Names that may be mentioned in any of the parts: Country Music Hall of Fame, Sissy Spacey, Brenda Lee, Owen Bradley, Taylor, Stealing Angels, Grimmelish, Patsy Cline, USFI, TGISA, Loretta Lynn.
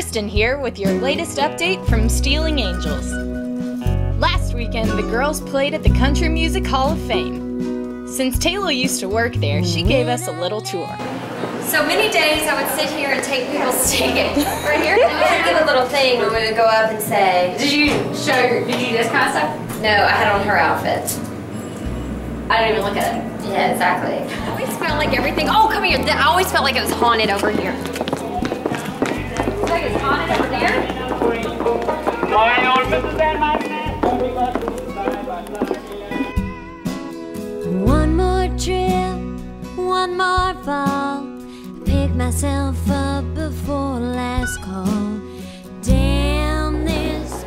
Kristen here with your latest update from Stealing Angels. Last weekend, the girls played at the Country Music Hall of Fame. Since Taylor used to work there, she gave us a little tour. So many days I would sit here and take people's tickets. Right here, I would give a little thing where we would go up and say, did you do this kind of stuff? No, I had on her outfit. I don't even look at it. Yeah, exactly. I always felt like everything, oh, come here. I always felt like it was haunted over here. Like it's haunted over there? One more trip, one more fall. Pick myself up before last call. Damn this.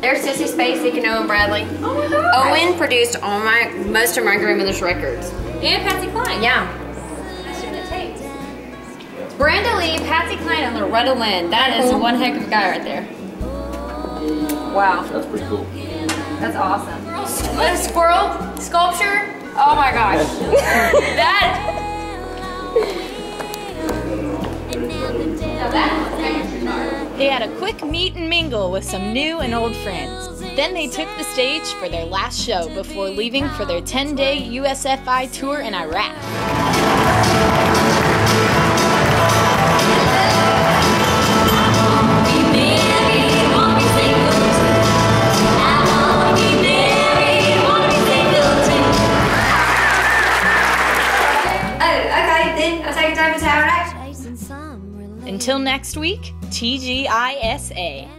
There's Sissy Spacey and Owen Bradley. Oh my God. Owen produced all most of my Grimmelish records. And Patsy Cline. Yeah. Brenda Lee, Patsy Cline, and Loretta Lynn. That is one heck of a guy right there. Wow. That's pretty cool. That's awesome. A squirrel sculpture? Oh my gosh. They had a quick meet and mingle with some new and old friends. Then they took the stage for their last show before leaving for their 10-day USFI tour in Iraq. Until next week, TGISA.